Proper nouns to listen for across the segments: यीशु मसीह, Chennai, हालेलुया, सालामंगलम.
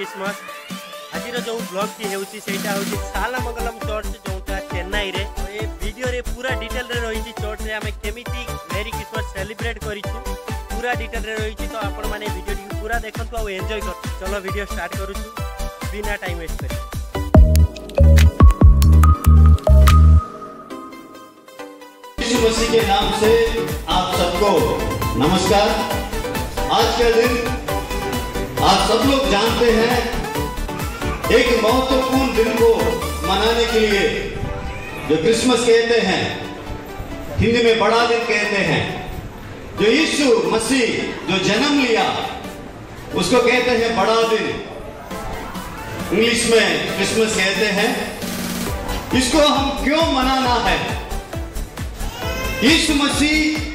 Christmas आज जो blog T हो सालामंगलम चर्च जो चेन्नई रे ए वीडियो रे पूरा डिटेल रे रही चर्च रे आमे केमिति मेरी क्रिसमस सेलिब्रेट करिछु पूरा डिटेल रे रही। तो आपण माने वीडियो टी पूरा देखंतु आ एन्जॉय कर। चलो वीडियो स्टार्ट करूछु बिना टाइम वेस्ट करे। यीशु मसीह के नाम से आप सबको नमस्कार। आज का दिन आप सब लोग जानते हैं एक महत्वपूर्ण दिन को मनाने के लिए जो क्रिसमस कहते हैं, हिंदी में बड़ा दिन कहते हैं, जो यीशु मसीह जो जन्म लिया उसको कहते हैं बड़ा दिन, इंग्लिश में क्रिसमस कहते हैं। इसको हम क्यों मनाना है? यीशु मसीह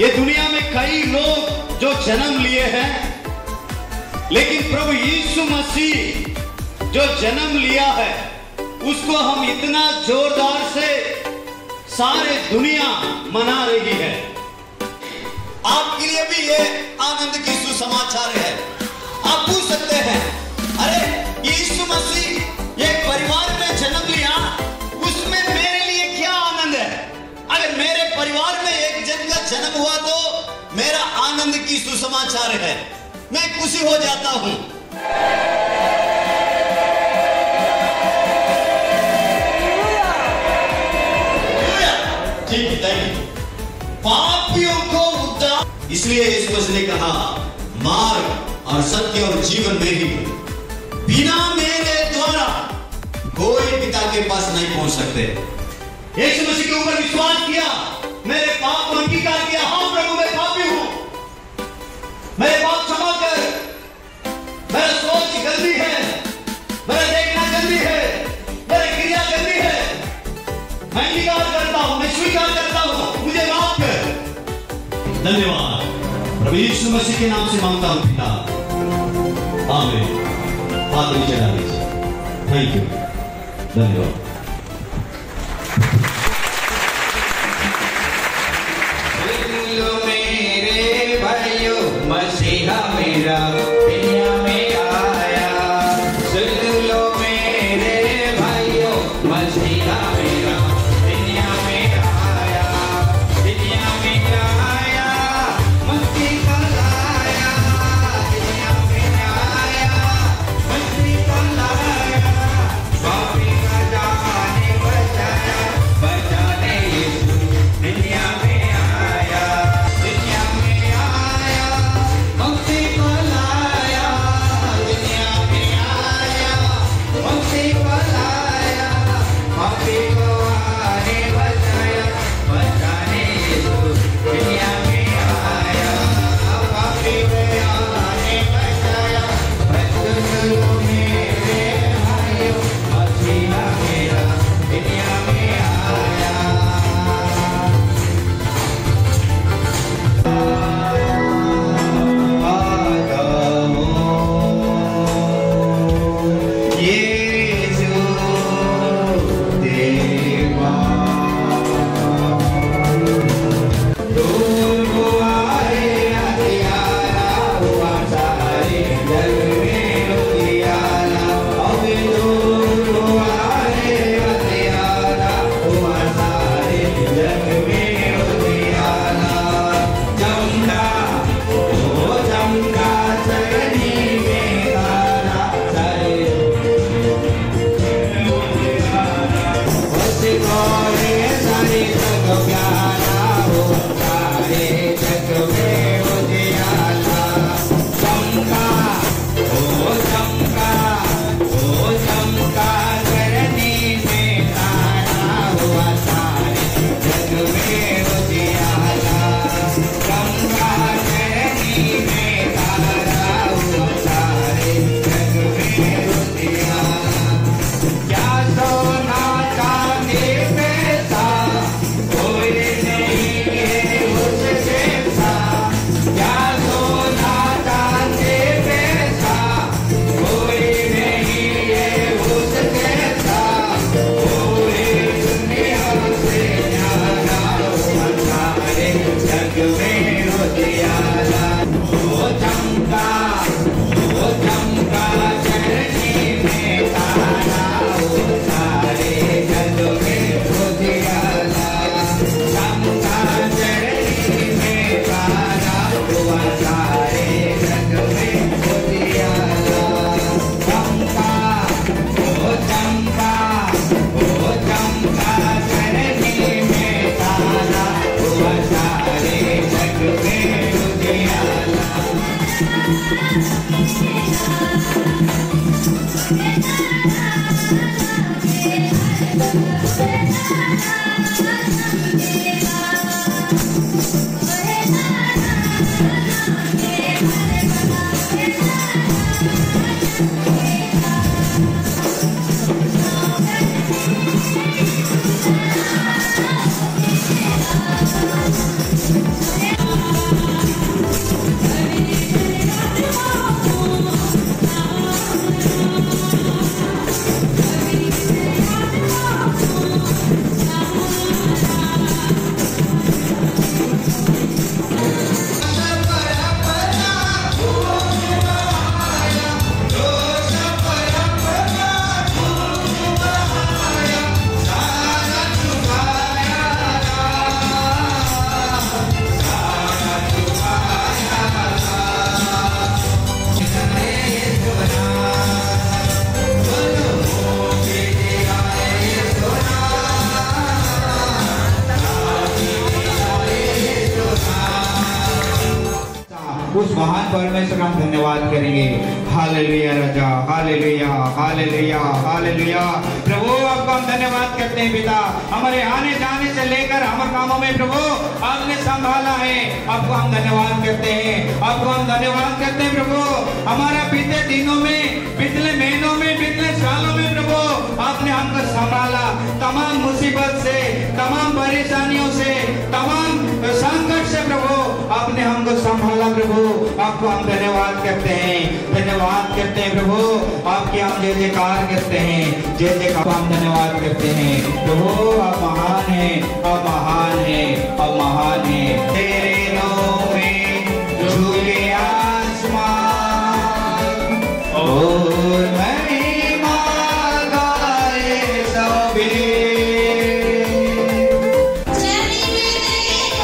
ये दुनिया में कई लोग जो जन्म लिए हैं, लेकिन प्रभु यीशु मसीह जो जन्म लिया है उसको हम इतना जोरदार से सारे दुनिया मना रही है। आपके लिए भी ये आनंद की सुसमाचार है। आप पूछ सकते हैं, अरे यीशु मसीह ये परिवार में जन्म लिया, उसमें मेरे लिए क्या आनंद है? अगर मेरे परिवार में एक जन का जन्म हुआ तो मेरा आनंद की सुसमाचार है, मैं खुशी हो जाता हूं। पापियों को उद्धार, इसलिए यीशु मसीह ने कहा मार्ग और सत्य और जीवन में ही, बिना मेरे द्वारा कोई पिता के पास नहीं पहुंच सकते। यीशु मसीह के ऊपर विश्वास किया, मेरे पाप को अंगीकार किया, हाँ प्रभु मैं पापी हूं, मेरे पाप क्षमा कर, मेरा सोच गलती है, मेरा देखना गलती है, मेरा क्रिया गलती है, मैं अंगीकार करता हूं, मैं स्वीकार करता हूं, मुझे माफ कर। धन्यवाद। प्रभु यीशु मसीह के नाम से मांगता हूं पिता, आमीन। हाथ नीचे डालिए। थैंक यू, धन्यवाद। मेरे भाइयों मसीहा मेरा परमेश्वर का धन्यवाद करेंगे। हालेलुया राजा, हालेलुया, हालेलुया, हालेलुया। प्रभु आपको हम धन्यवाद करते हैं पिता, हमारे आने जाने से लेकर हमारे कामों में प्रभु आपने संभाला है, आपको हम धन्यवाद करते हैं, आपको हम धन्यवाद करते हैं प्रभु। हमारा बीते दिनों में, पिछले महीनों में, पिछले सालों में प्रभु आपने हमको संभाला, तमाम मुसीबत से, तमाम परेशानियों से, तमाम संकट से प्रभु आपने हमको संभाला। प्रभु आपको हम धन्यवाद करते हैं, धन्यवाद करते हैं प्रभु। आपके हम जय जयकार करते हैं, जय जयकार, हम धन्यवाद करते हैं प्रभु। आप महान हैं, आप महान हैं, आप महान हैं। तेरे नाम में झूले आसमान, और महिमा गाए सभी। जीवन में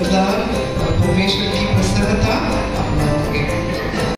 बदलाव और परमेश्वर की प्रसन्नता अपनाओगे।